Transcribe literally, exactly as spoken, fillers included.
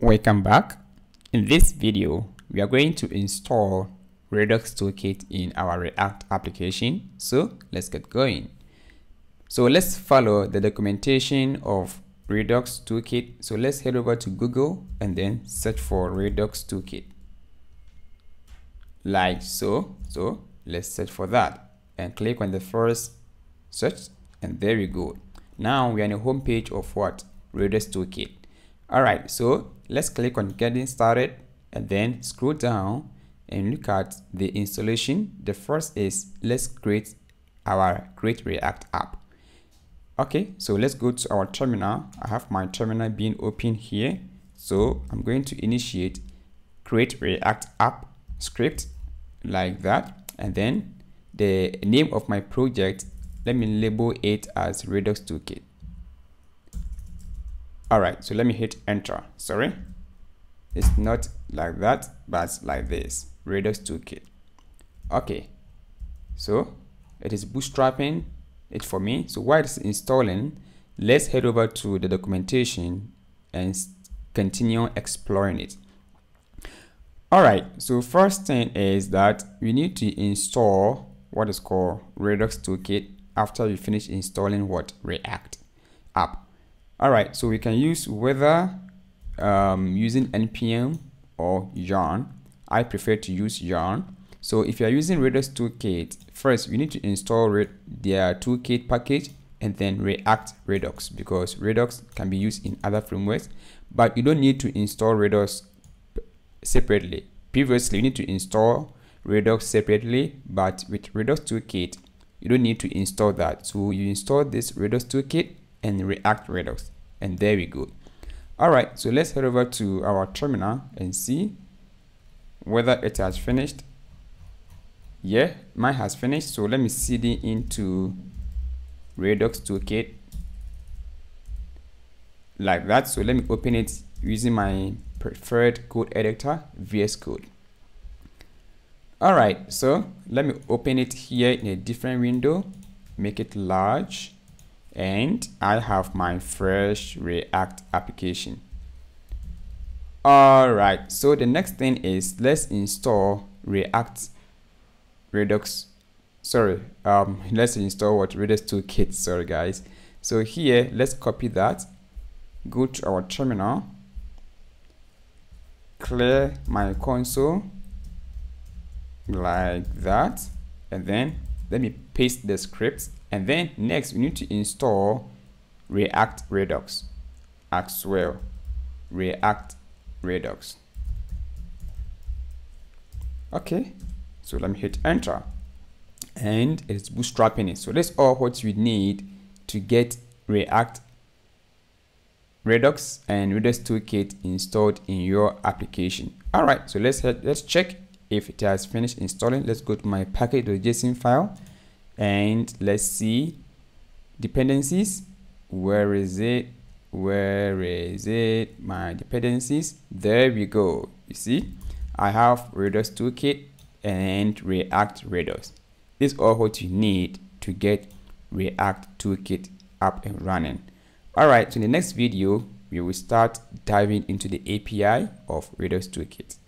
Welcome back. In this video, we are going to install Redux Toolkit in our React application. So let's get going. So let's follow the documentation of Redux Toolkit. So let's head over to Google and then search for Redux Toolkit. Like so. So let's search for that and click on the first search. And there we go. Now we are on the home page of what? Redux Toolkit. Alright, so let's click on getting started and then scroll down and look at the installation. The first is let's create our Create React app. Okay, so let's go to our terminal. I have my terminal being open here. So I'm going to initiate Create React app script like that. And then the name of my project, let me label it as Redux Toolkit. Alright, so let me hit enter. Sorry, it's not like that, but like this, Redux Toolkit. Okay, so it is bootstrapping it for me. So while it's installing, let's head over to the documentation and continue exploring it. Alright, so first thing is that we need to install what is called Redux Toolkit after you finish installing what? React app. Alright, so we can use whether um, using N P M or Yarn. I prefer to use Yarn. So if you are using Redux Toolkit, first you need to install their Toolkit package and then React Redux, because Redux can be used in other frameworks, but you don't need to install Redux separately. Previously, you need to install Redux separately, but with Redux Toolkit, you don't need to install that. So you install this Redux Toolkit and React Redux, and there we go. Alright, so let's head over to our terminal and see whether it has finished. Yeah, mine has finished. So let me cd into Redux Toolkit like that. So let me open it using my preferred code editor, V S Code. Alright, so let me open it here in a different window, make it large, and I have my fresh React application. Alright, so the next thing is let's install React Redux, sorry, um, let's install what? Redux Toolkit, sorry guys. So here, let's copy that, go to our terminal, clear my console, like that, and then let me paste the script. And then next we need to install React Redux as well. React Redux. Okay, so let me hit enter and it's bootstrapping it. So that's all what we need to get React Redux and Redux Toolkit installed in your application. All right, so let's head, let's check if it has finished installing. Let's go to my package.json file and let's see dependencies. Where is it? Where is it? My dependencies. There we go. You see, I have Redux Toolkit and React Redux. This is all what you need to get React Toolkit up and running. All right, so in the next video, we will start diving into the A P I of Redux Toolkit.